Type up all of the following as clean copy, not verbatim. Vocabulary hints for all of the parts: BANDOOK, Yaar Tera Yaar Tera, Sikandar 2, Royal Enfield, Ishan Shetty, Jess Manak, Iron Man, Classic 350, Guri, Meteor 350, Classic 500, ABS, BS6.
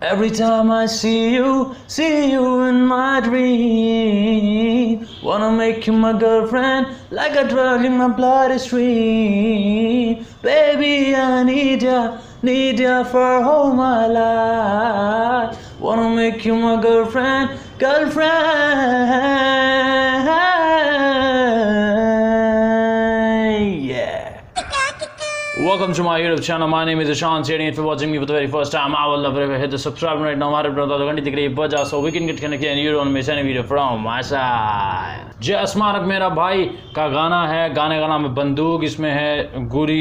Every time I see you in my dream. Wanna make you my girlfriend, like a drug in my bloodstream. Baby, I need ya for all my life. Wanna make you my girlfriend, girlfriend. Yeah. Welcome to my YouTube channel. My name is Ishan Shetty. If you're watching me for the very first time, I would love it if you hit the subscribe right now. So we can get connected and you don't miss any video from my side. Jess Manak मेरा भाई का गाना है. गाने का नाम है बंदूक. इसमें है गुरी,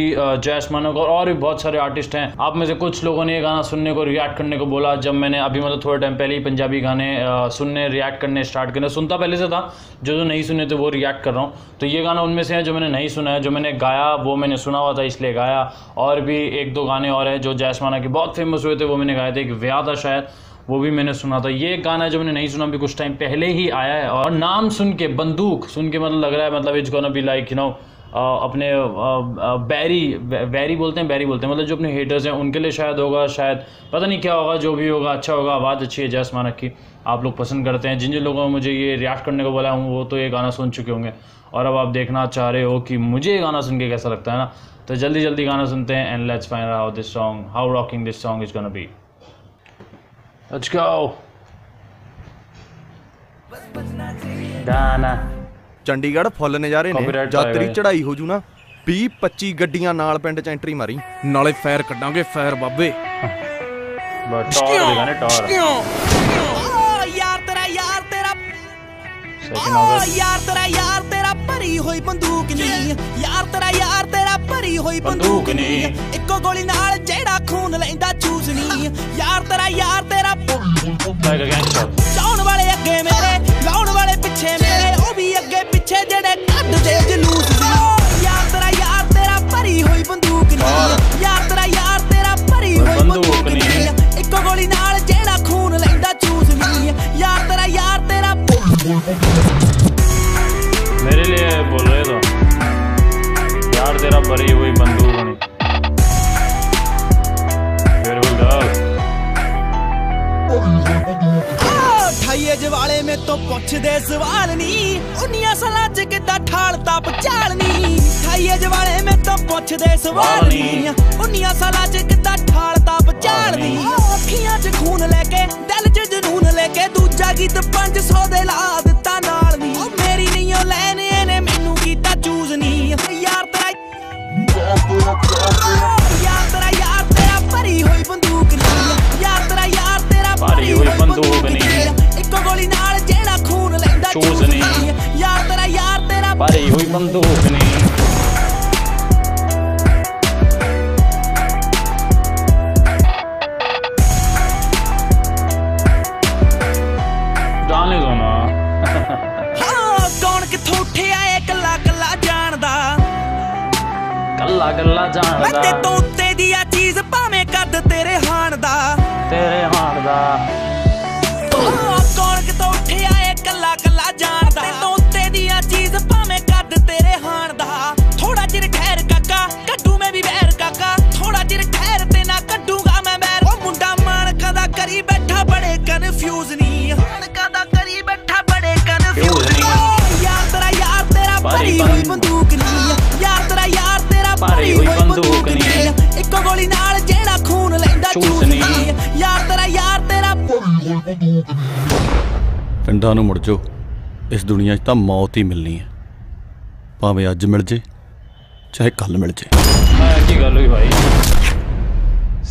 जैस मानक और भी बहुत सारे आर्टिस्ट हैं. आप में से कुछ लोगों ने ये गाना सुनने को, रिएक्ट करने को बोला. जब मैंने अभी मतलब थोड़े टाइम पहले ही पंजाबी गाने सुनने, रिएक्ट करने स्टार्ट करने, सुनता पहले से था, जो नहीं सुने थे वो रिएक्ट कर रहा हूँ. तो ये गाना उनमें से है जो मैंने नहीं सुना है. जो मैंने गाया वो मैंने सुना हुआ था इसलिए गाया. और भी एक दो गाने और हैं जो जैस मानक के बहुत फेमस हुए थे वो मैंने गाए थे. एक व्या था शायद, वो भी मैंने सुना था. ये गाना है जो मैंने नहीं सुना, भी कुछ टाइम पहले ही आया है. और नाम सुन के, बंदूक सुन के, मतलब लग रहा है मतलब it's gonna be like you know अपने बैरी बोलते हैं मतलब जो अपने हेटर्स हैं उनके लिए शायद होगा, शायद पता नहीं क्या होगा, जो भी होगा अच्छा होगा. आवाज़ अच्छी है जैस मानक की, आप लोग पसंद करते हैं. जिन जिन लोगों ने मुझे ये रिएक्ट करने को बोला हूँ वो तो ये गाना सुन चुके होंगे. और अब आप देखना चाह रहे हो कि मुझे ये गाना सुन के कैसा लगता है ना, तो जल्दी जल्दी गाना सुनते हैं and let's find out this song, how rocking this song is gonna be. Let's go. दाना चंडीगढ़ फुलने जा रहे ने, जातरी चढ़ाई हो जू ना. 20-25 ਗੱਡੀਆਂ ਨਾਲ ਪਿੰਡ ਚ ਐਂਟਰੀ ਮਾਰੀ, ਨਾਲੇ ਫਾਇਰ ਕੱਢਾਂਗੇ. ਫਾਇਰ ਬਾਬੇ ਟੌਰ ਦੇ ਗਾਣੇ ਟੌਰ. ਓ ਯਾਰ ਤੇਰਾ ਯਾਰ ਤੇਰਾ, ਓ ਯਾਰ ਤੇਰਾ ਯਾਰ ਤੇਰਾ ਭਰੀ ਹੋਈ ਬੰਦੂਕ ਨਹੀਂ. ਯਾਰ ਤੇਰਾ ਯਾਰ ਤੇਰਾ ਭਰੀ ਹੋਈ ਬੰਦੂਕ ਨਹੀਂ. ਇੱਕੋ ਗੋਲੀ ਨਾਲ ਜਿਹੜਾ ਖੂਨ ਲੈਂਦਾ ਚੂਸ ਨਹੀਂ. ਯਾਰ ਤੇਰਾ ਯਾਰ ਤੇਰਾ ਲਾਉਣ ਵਾਲੇ ਅੱਗੇ ਮੇਰੇ, ਲਾਉਣ ਵਾਲੇ ਪਿੱਛੇ ਮੇਰੇ, ਉਹ ਵੀ ਅੱਗੇ ਪਿੱਛੇ ਜਿਹੜੇ ਕੱਢਦੇ ਜਲੂਸ ਦੀ. ਯਾਰ ਤੇਰਾ ਭਰੀ ਹੋਈ ਬੰਦੂਕ ਨਹੀਂ. ਯਾਰ ਤੇਰਾ ਭਰੀ ਹੋਈ ਬੰਦੂਕ ਨਹੀਂ. ਇੱਕੋ ਗੋਲੀ ਨਾਲ ਜਿਹੜਾ ਖੂਨ ਲੈਂਦਾ ਚੂਸ ਨਹੀਂ. ਯਾਰ ਤੇਰਾ ਮੇਰੇ ਲਈ ਬੋਲ ਰਹੇ ਹੋ. ਯਾਰ ਤੇਰਾ ਭਰੀ ਹੋਈ ਬੰਦੂਕ ਨਹੀਂ. जवाले में तो पूछ दे सवाल नहीं, उनिया सलाज के दा ठालता पचालनी. थाईए जवाले में तो पूछ दे सवाल नहीं, उनिया सलाज के दा ठालता पचालनी. अखियां च खून लेके, दिल च जुनून लेके, दूजा गीत 500 दे ला दिता नाल नी. ओ मेरी नहीं ओ लेने ने मेनू कीता चूज नहीं. यार तेरा भरी होई बंदूक नहीं. यार तेरा भरी होई बंदूक नहीं. भरी हुई बंदूक नहीं. जाने दो ना. हाँ कौन कितों उठिया है, कला कला जानदा, कला कला जानदा. मैं ते तो उत्ते दिया चीज पावे कद तेरे हाण दा, तेरे हाण दा. कौन कितों उठिया है, कला कला जानदा, ते तो उत्ते दिया चीज तेरे हाण दा. थोड़ा चिर ठहर काका, कड्डू में भी बैर काका. थोड़ा चिर ठहर ते ना कड्डूगा मैं बैर. ओ मुंडा मान कदा करी बैठा बड़े कन्फ्यूज नहीं. कदा करी बैठा बड़े कन्फ्यूज नहीं. यार तेरा भरी हुई बंदूक नहीं. यार तेरा भरी हुई बंदूक नहीं. इक्को गोली नाल जेड़ा खून लेंदा चूस नहीं. यार तेरा पिंडां नूं मुड़ जाओ. इस दुनिया 'च तां मौत ही मिलनी है, भावे अज मिल जे चाहे कल मिल जे. की गल हुई भाई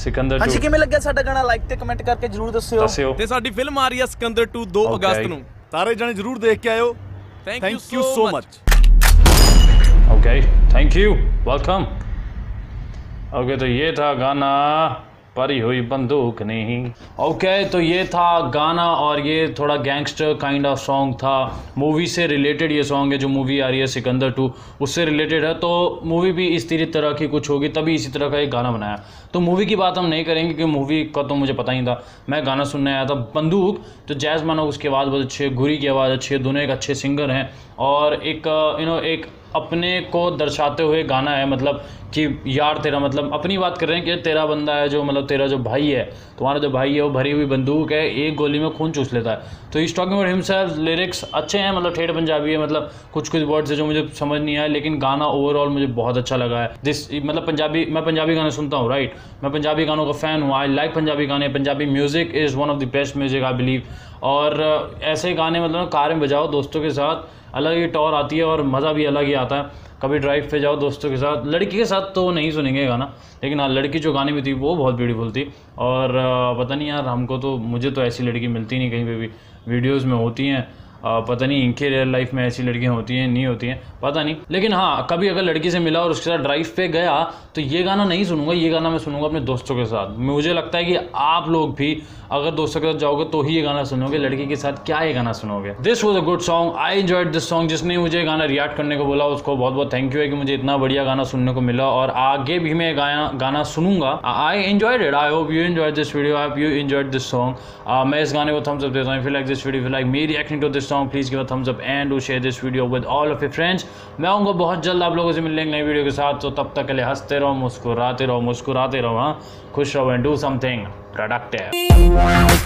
सिकंदर 2. हां जी किवें लग्या साडा गाना, लाइक ते कमेंट करके जरूर दस्सियो. ते साडी फिल्म आ रही है सिकंदर 2 2 अगस्त नु, सारे जने जरूर देख के आयो. Thank you so much. Okay thank you welcome. Okay तो ये था गाना भरी हुई बंदूक नहीं. ओके, तो ये था गाना और ये थोड़ा गैंगस्टर काइंड ऑफ सॉन्ग था. मूवी से रिलेटेड ये सॉन्ग है, जो मूवी आ रही है सिकंदर 2 उससे रिलेटेड है. तो मूवी भी इस तरह की कुछ होगी, तभी इसी तरह का एक गाना बनाया. तो मूवी की बात हम नहीं करेंगे क्योंकि मूवी का तो मुझे पता ही था, मैं गाना सुनने आया था बंदूक। तो जैस मानक उसकी आवाज़ बहुत अच्छी है, गुरी की आवाज़ अच्छी है, दोनों एक अच्छे सिंगर हैं और एक एक अपने को दर्शाते हुए गाना है, मतलब कि यार तेरा, मतलब अपनी बात कर रहे हैं कि तेरा बंदा है जो, मतलब तेरा जो भाई है, तुम्हारा जो भाई है वो भरी हुई बंदूक है, एक गोली में खून चूस लेता है। तो इस टॉकिंग अबाउट हिमसेल्फ, लिरिक्स अच्छे हैं, मतलब ठेठ पंजाबी है, मतलब कुछ कुछ वर्ड्स है जो मुझे समझ नहीं आए, लेकिन गाना ओवरऑल मुझे बहुत अच्छा लगा है। दिस मतलब पंजाबी, मैं पंजाबी गाने सुनता हूँ, राइट, मैं पंजाबी गानों का फ़ैन हूँ, आई लाइक पंजाबी गाने, Punjabi music is one of the best music I believe. और ऐसे गाने मतलब कार में बजाओ दोस्तों के साथ, अलग ही टॉर आती है और मज़ा भी अलग ही आता है। कभी ड्राइव पे जाओ दोस्तों के साथ, लड़की के साथ तो नहीं सुनेंगे गाना, लेकिन हाँ लड़की जो गाने में थी वो बहुत ब्यूटीफुल थी। और पता नहीं यार, हमको तो, मुझे तो ऐसी लड़की मिलती नहीं, कहीं पे भी वीडियोस में होती हैं, पता नहीं इनके रियल लाइफ में ऐसी लड़कियां होती हैं नहीं होती हैं पता नहीं, लेकिन हाँ कभी अगर लड़की से मिला और उसके साथ ड्राइव पे गया तो ये गाना नहीं सुनूंगा, ये गाना मैं सुनूंगा अपने दोस्तों के साथ। मुझे लगता है कि आप लोग भी अगर दोस्तों के साथ जाओगे तो ही ये गाना सुनोगे, लड़की के साथ क्या ये गाना सुनोगे। This was a good song, I enjoyed this song. जिसने मुझे गाना रिएक्ट करने को बोला उसको बहुत बहुत थैंक यू है कि मुझे इतना बढ़िया गाना सुनने को मिला और आगे भी मैं गाना सुनूंगा। I enjoyed it, I hope you enjoyed this video, I hope you enjoyed this song. मैं इस गाने को थम्स अप देता हूँ। If you like this video, if you like me reacting to this song, please give a thumbs up and do share this video with all of your friends. मैं आऊँगा बहुत जल्द आप लोगों से मिलने नई वीडियो के साथ, तो तब तक के लिए हंसते रहो, मुस्कुराते रहो, हाँ खुश रहो एंड डू समथिंग प्रोडक्टिव।